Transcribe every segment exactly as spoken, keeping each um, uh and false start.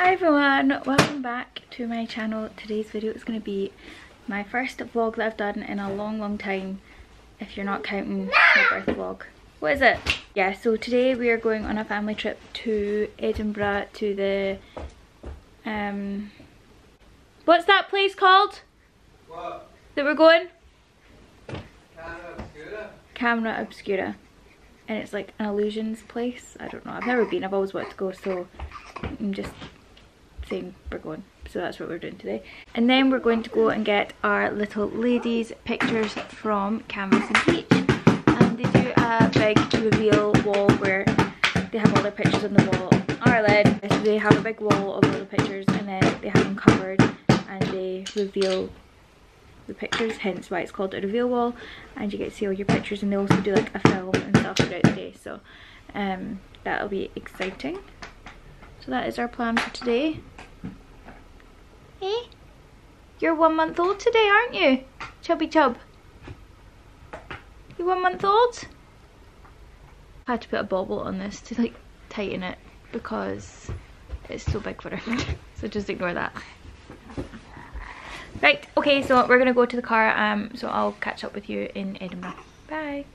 Hi everyone, welcome back to my channel. Today's video is going to be my first vlog that I've done in a long long time, if you're not counting my birth vlog. What is it? Yeah, so today we are going on a family trip to Edinburgh to the um what's that place called? What? That we're going? Camera Obscura. Camera Obscura. And it's like an illusions place. I don't know, I've never been, I've always wanted to go, so I'm just saying we're going. So that's what we're doing today. And then we're going to go and get our little ladies pictures from Canvas and Peach. And they do a big reveal wall where they have all their pictures on the wall. Ireland. So they have a big wall of all the pictures and then they have them covered and they reveal the pictures, hence why it's called a reveal wall, and you get to see all your pictures, and they also do like a film and stuff throughout the day, so um that'll be exciting. So that is our plan for today. Hey, you're one month old today, aren't you, chubby chub? You're one month old. I had to put a bobble on this to like tighten it because it's so big for her. So just ignore that. Right, okay, so we're gonna go to the car, um, so I'll catch up with you in Edinburgh. Bye!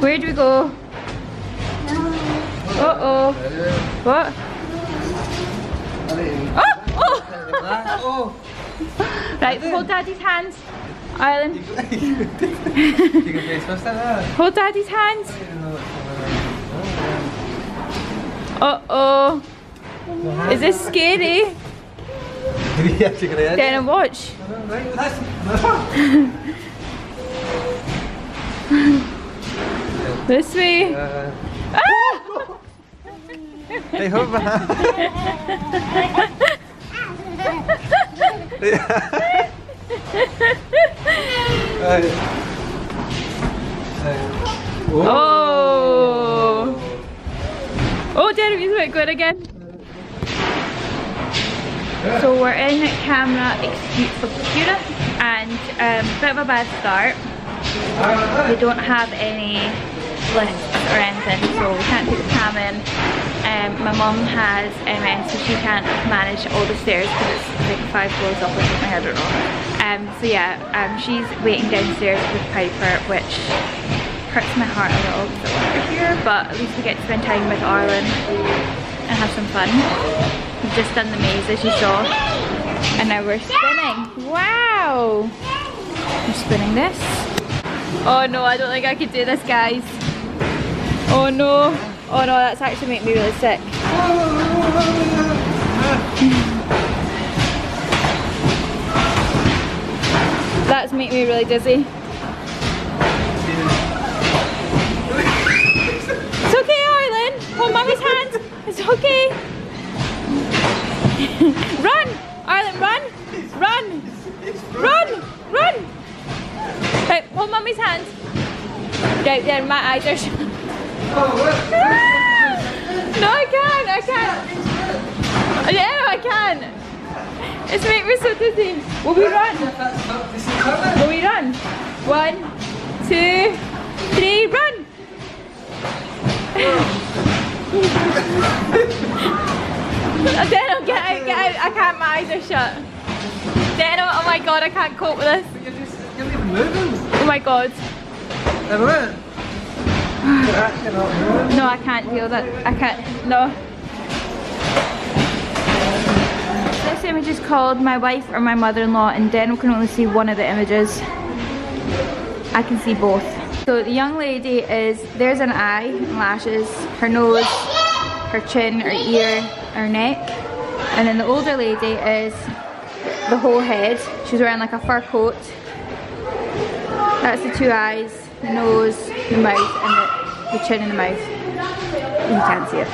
Where do we go? Uh oh. What? Oh! Oh! Right, hold Daddy's hands. Ireland. Hold Daddy's hands. Uh oh. Is this scary? Stand and watch. This way. Uh, ah! Hey, hover. Oh. Oh, Jeremy's quite good again. So we're in Camera Obscura, and a um, bit of a bad start. They don't have any lists or anything, so we can't take the tram in. Um, my mum has M S, so she can't manage all the stairs because it's like five floors up or something, I don't know. Um, so yeah, um, she's waiting downstairs with Piper, which hurts my heart a little because I want her here, but at least we get to spend time with Arlen and have some fun. We've just done the maze, as you saw, and now we're spinning. Wow! I'm spinning this. Oh no, I don't think I could do this, guys. Oh no. Oh no, that's actually making me really sick. That's making me really dizzy. It's okay, Arlen. Okay. Run, Ireland, run, run, run, run. Right, hold Mummy's hand. Right there, my eyes are shut. No, I can't, I can't. Yeah, I can. It's making me so dizzy. Will we run? Will we run? One, two, three, run! Daniel, get out, get out. I can't, my eyes are shut. Daniel, oh my god, I can't cope with this. But you're just, you're not even moving. Oh my god. No, I can't deal with it. I can't, no. This image is called My Wife or My Mother-in-Law, and Daniel can only see one of the images. I can see both. So the young lady is, there's an eye, and lashes, her nose, her chin, her ear, her neck. And then the older lady is the whole head. She's wearing like a fur coat. That's the two eyes, the nose, the mouth, and the, the chin and the mouth. You can't see it.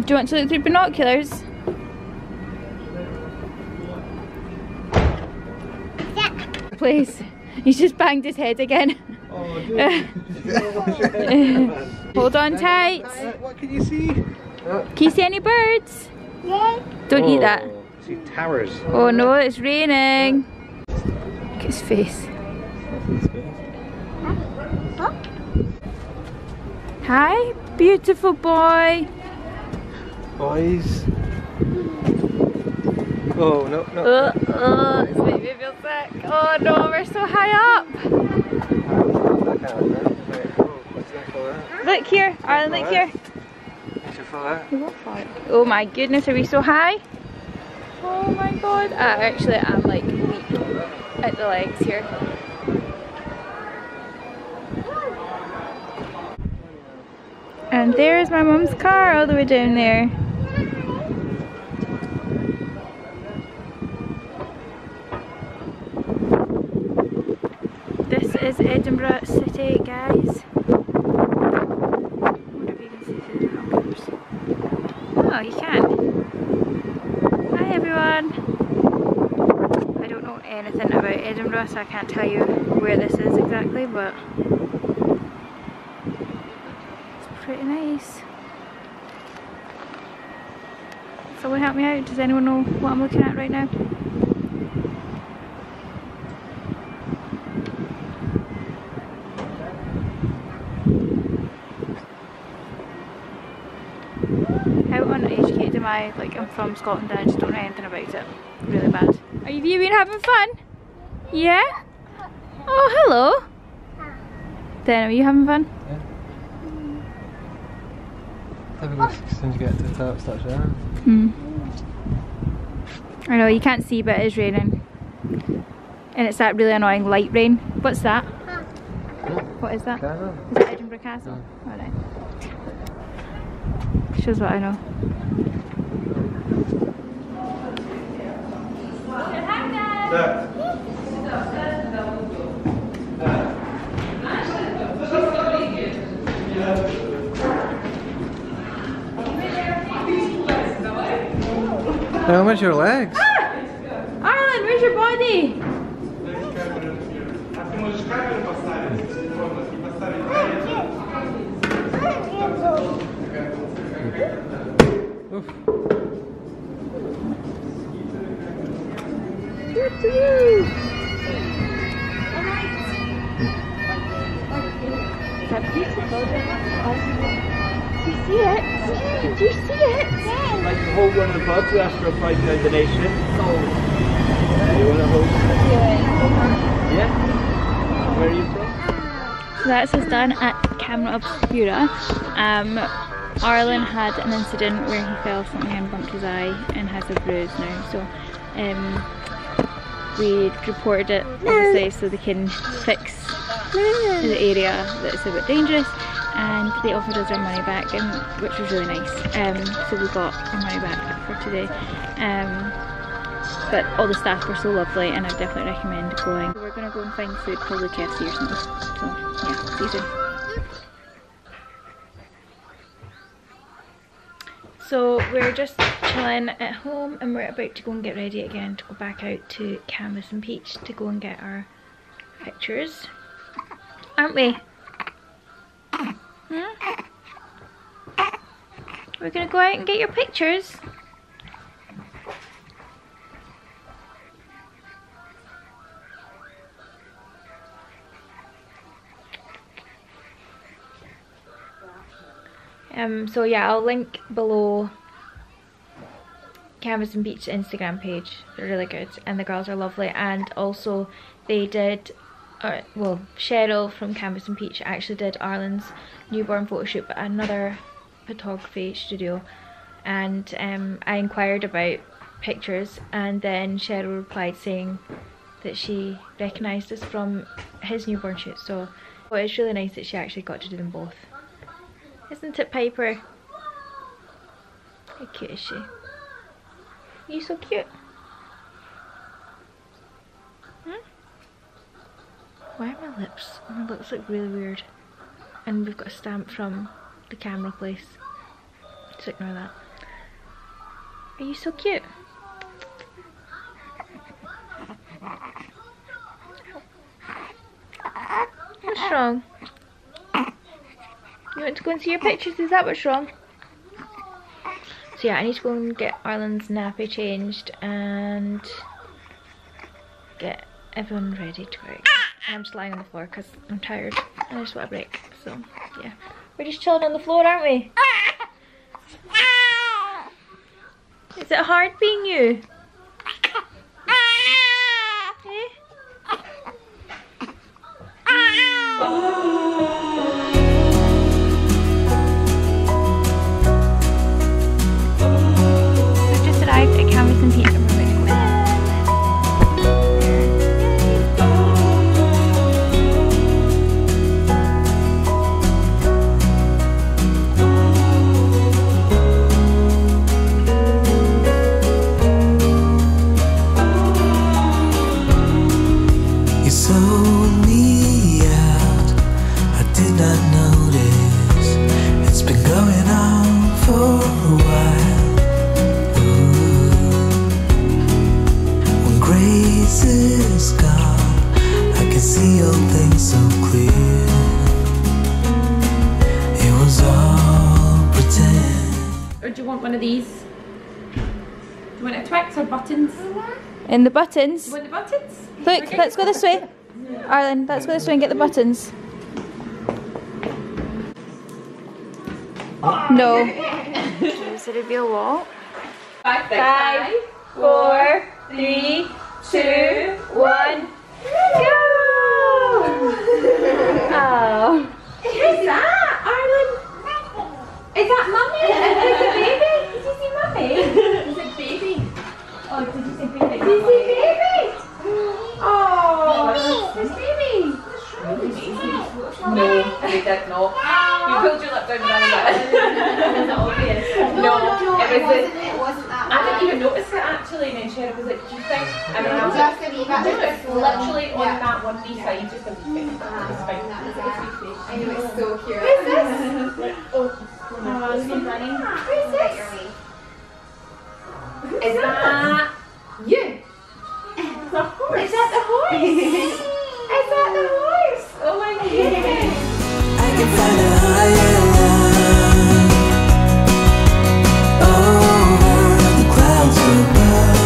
Do you want to look through binoculars? Yeah. Please. He's just banged his head again. Oh, dude. Hold on tight. What can you see? Can you see any birds? Yeah. Don't oh, eat that. I see towers. Oh no, it's raining. Look at his face. Huh? Hi, beautiful boy. Boys. Oh no, no. Uh, uh, it's making me feel sick. Oh no, we're so high up. Look here, Ireland, look here. Oh my goodness, are we so high? Oh my god. Ah, actually, I'm like weak at the legs here. And there is my mum's car all the way down there. This is Edinburgh City, guys. Edinburgh, so I can't tell you where this is exactly, but it's pretty nice. Someone help me out, does anyone know what I'm looking at right now? I, like, I'm from Scotland and I just don't know anything about it. Really bad. Are you been having fun? Yeah? Oh, hello. Hi. Dan, are you having fun? Yeah. Have a look as soon as you get to the top, it starts raining. Hmm. I know, you can't see, but it is raining. And it's that really annoying light rain. What's that? Huh. What is that? Castle. Is that Edinburgh Castle? Oh, no. Shows what I know. Now, where's your legs? Ah! Ireland, where's your body? Good to you! You see it? Did you see it? Yeah. Like to hold one of the pubs, we asked for a five pound donation. Oh. You want to hold it? Yeah. Yeah? Where are you from? So that's us done at Camera Obscura. Um, Ireland had an incident where he fell something and bumped his eye and has a bruise now. So, um, we reported it obviously so they can fix the area that's a bit dangerous, and they offered us our money back, and which was really nice. Um, so we got our money back for today. Um, but all the staff were so lovely, and I definitely recommend going. We're gonna go and find food, probably K F C or something. So yeah, see you soon. So we're just chilling at home and we're about to go and get ready again to go back out to Canvas and Peach to go and get our pictures. Aren't we? Hmm? We're gonna go out and get your pictures. Um, so yeah, I'll link below Canvas and Peach Instagram page. They're really good and the girls are lovely, and also they did, or, well, Cheryl from Canvas and Peach actually did Ireland's newborn photo shoot at another photography studio, and um, I inquired about pictures, and then Cheryl replied saying that she recognised us from his newborn shoot, so well, it's really nice that she actually got to do them both. Isn't it, Piper? How cute is she? You're so cute. Hmm? Why are my lips? My lips look really weird. And we've got a stamp from the camera place. Just ignore that. Are you so cute? What's wrong? You want to go and see your pictures, is that what's wrong? So yeah, I need to go and get Ireland's nappy changed and get everyone ready to work. And I'm just lying on the floor because I'm tired and I just want a break. So yeah, we're just chilling on the floor, aren't we? Is it hard being you? This is gone. do you want one of these? Do you want a Twix or buttons? And the buttons. Do you want the buttons? Look, okay. Let's go this way. Yeah. Arlen, let's go this way and get the buttons. Oh, no. Here's the reveal wall. Five, five, four, three, two, one, go! Oh. Who's that, Arlen? Is that mummy? Is it baby? Did you see mummy? Is it baby? Oh, did you say baby? Did you see baby? Oh, there's baby. No, you did not. You pulled your lip down down there. Is it obvious? No, no, it wasn't. It wasn't that. I didn't even notice it actually. And then Cheryl was like, "Do you think?" And I was like, "It's literally on that one knee side, just a wee bit." It's fine. I know, it's so cute. Who's this? Oh, it's so funny. Who's this? Is that you? Of course. Is that the horse? Is that the horse? Oh my goodness. I can find a higher love. Oh, the clouds above.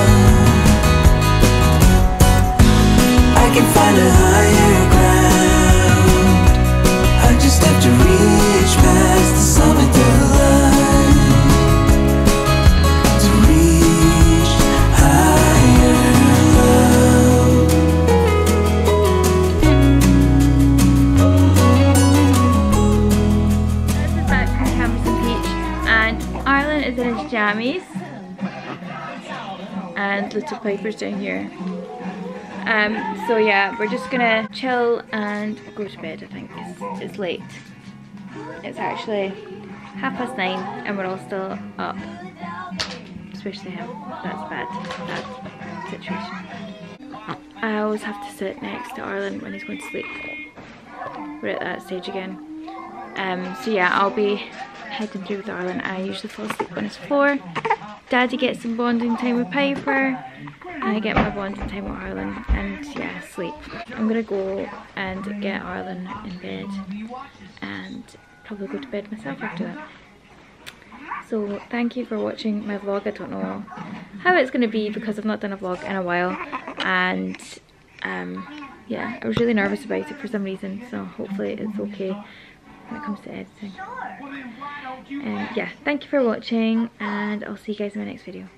I can find a higher ground. I just have to reach past the summit of love. To reach higher love. Is in his jammies, and little Piper's down here. Um, so yeah, we're just gonna chill and go to bed. I think it's, it's late. It's actually half past nine, and we're all still up. Especially him. That's bad. Bad situation. I always have to sit next to Arlen when he's going to sleep. We're at that stage again. Um, so yeah, I'll be heading through with Arlen. I usually fall asleep on his floor. Daddy gets some bonding time with Piper. I get my bonding time with Arlen, and yeah, sleep. I'm gonna go and get Arlen in bed and probably go to bed myself after that. So thank you for watching my vlog. I don't know how it's gonna be because I've not done a vlog in a while, and um, yeah, I was really nervous about it for some reason, so hopefully it's okay when it comes to editing. Um, yeah, thank you for watching, and I'll see you guys in my next video.